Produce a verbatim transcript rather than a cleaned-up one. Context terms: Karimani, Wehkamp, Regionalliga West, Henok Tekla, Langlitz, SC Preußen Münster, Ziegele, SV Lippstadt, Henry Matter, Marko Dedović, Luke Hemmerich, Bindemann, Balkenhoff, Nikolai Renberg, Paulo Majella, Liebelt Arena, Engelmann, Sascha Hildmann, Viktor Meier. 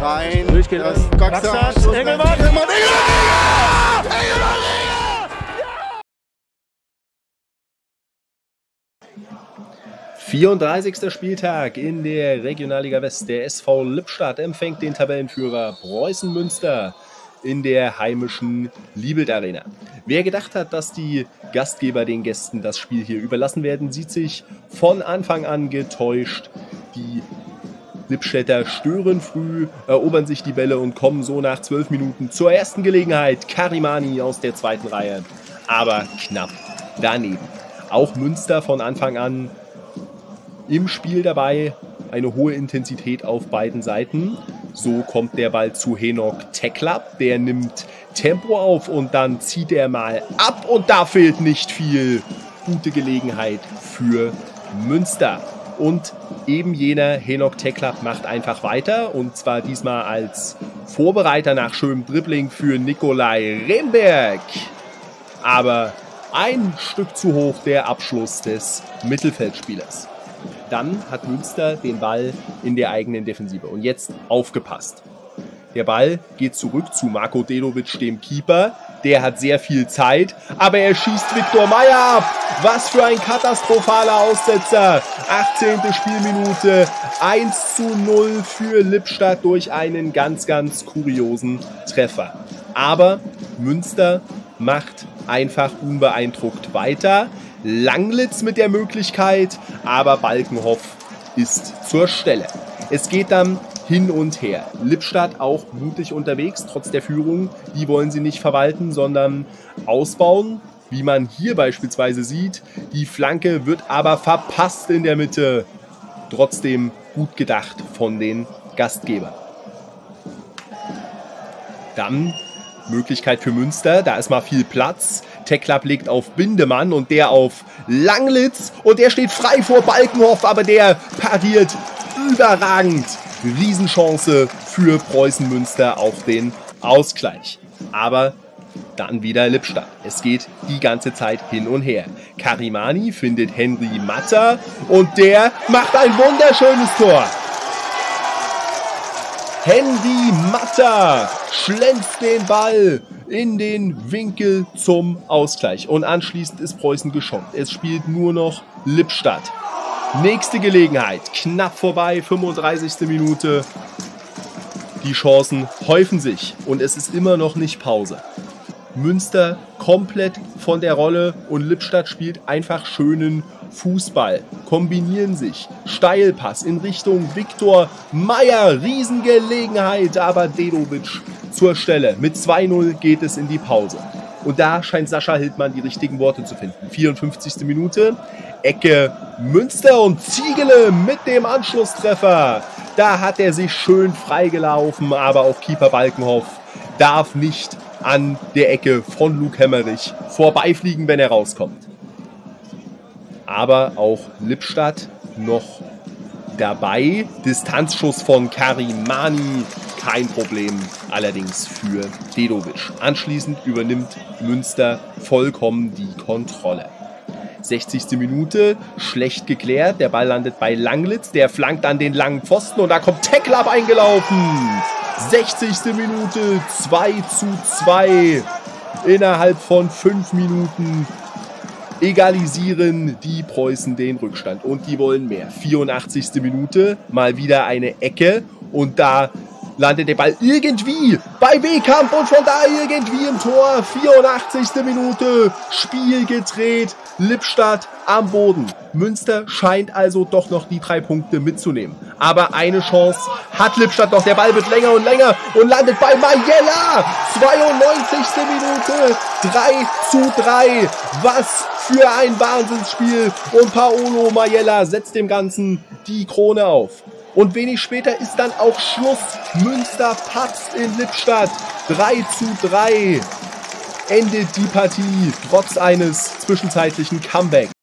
rein. Durchgeht das Goxas. Engelmann! Engelmann! Engelmann! vierunddreißigster Spieltag in der Regionalliga West. Der S V Lippstadt empfängt den Tabellenführer Preußen Münster in der heimischen Liebelt Arena. Wer gedacht hat, dass die Gastgeber den Gästen das Spiel hier überlassen werden, sieht sich von Anfang an getäuscht. Die Lippstädter stören früh, erobern sich die Bälle und kommen so nach zwölf Minuten zur ersten Gelegenheit. Karimani aus der zweiten Reihe, aber knapp daneben. Auch Münster von Anfang an im Spiel dabei, eine hohe Intensität auf beiden Seiten. So kommt der Ball zu Henok Tekla, der nimmt Tempo auf und dann zieht er mal ab und da fehlt nicht viel. Gute Gelegenheit für Münster. Und eben jener Henok Tekla macht einfach weiter und zwar diesmal als Vorbereiter nach schönem Dribbling für Nikolai Renberg. Aber ein Stück zu hoch der Abschluss des Mittelfeldspielers. Dann hat Münster den Ball in der eigenen Defensive. Und jetzt aufgepasst. Der Ball geht zurück zu Marko Dedović, dem Keeper. Der hat sehr viel Zeit, aber er schießt Viktor Meier ab. Was für ein katastrophaler Aussetzer. achtzehnte Spielminute, eins zu null für Lippstadt durch einen ganz, ganz kuriosen Treffer. Aber Münster macht einfach unbeeindruckt weiter. Langlitz mit der Möglichkeit, aber Balkenhoff ist zur Stelle. Es geht dann hin und her. Lippstadt auch mutig unterwegs, trotz der Führung. Die wollen sie nicht verwalten, sondern ausbauen, wie man hier beispielsweise sieht. Die Flanke wird aber verpasst in der Mitte. Trotzdem gut gedacht von den Gastgebern. Dann Möglichkeit für Münster, da ist mal viel Platz. Tekla legt auf Bindemann und der auf Langlitz und der steht frei vor Balkenhoff, aber der pariert überragend. Riesenchance für Preußen Münster auf den Ausgleich. Aber dann wieder Lippstadt. Es geht die ganze Zeit hin und her. Karimani findet Henry Matter und der macht ein wunderschönes Tor. Henry Matter schlänzt den Ball in den Winkel zum Ausgleich. Und anschließend ist Preußen geschont. Es spielt nur noch Lippstadt. Nächste Gelegenheit. Knapp vorbei, fünfunddreißigste Minute. Die Chancen häufen sich. Und es ist immer noch nicht Pause. Münster komplett von der Rolle und Lippstadt spielt einfach schönen Fußball, kombinieren sich, Steilpass in Richtung Viktor Meier, Riesengelegenheit, aber Dedović zur Stelle. Mit zwei null geht es in die Pause. Und da scheint Sascha Hildmann die richtigen Worte zu finden. vierundfünfzigste Minute, Ecke Münster und Ziegele mit dem Anschlusstreffer. Da hat er sich schön freigelaufen, aber auch Keeper Balkenhoff darf nicht an der Ecke von Luke Hemmerich vorbeifliegen, wenn er rauskommt. Aber auch Lippstadt noch dabei. Distanzschuss von Karimani. Kein Problem allerdings für Dedović. Anschließend übernimmt Münster vollkommen die Kontrolle. sechzigste Minute, schlecht geklärt. Der Ball landet bei Langlitz. Der flankt an den langen Pfosten und da kommt Tekla eingelaufen. sechzigste Minute, zwei zu zwei. Innerhalb von fünf Minuten egalisieren die Preußen den Rückstand und die wollen mehr. vierundachtzigste Minute, mal wieder eine Ecke und da landet der Ball irgendwie bei Wehkamp und von da irgendwie im Tor. vierundachtzigste Minute, Spiel gedreht, Lippstadt am Boden. Münster scheint also doch noch die drei Punkte mitzunehmen. Aber eine Chance hat Lippstadt noch. Der Ball wird länger und länger und landet bei Majella. zweiundneunzigste Minute, drei zu drei. Was für ein Wahnsinnsspiel. Und Paulo Majella setzt dem Ganzen die Krone auf. Und wenig später ist dann auch Schluss. Münster patzt in Lippstadt. drei zu drei. Endet die Partie trotz eines zwischenzeitlichen Comebacks.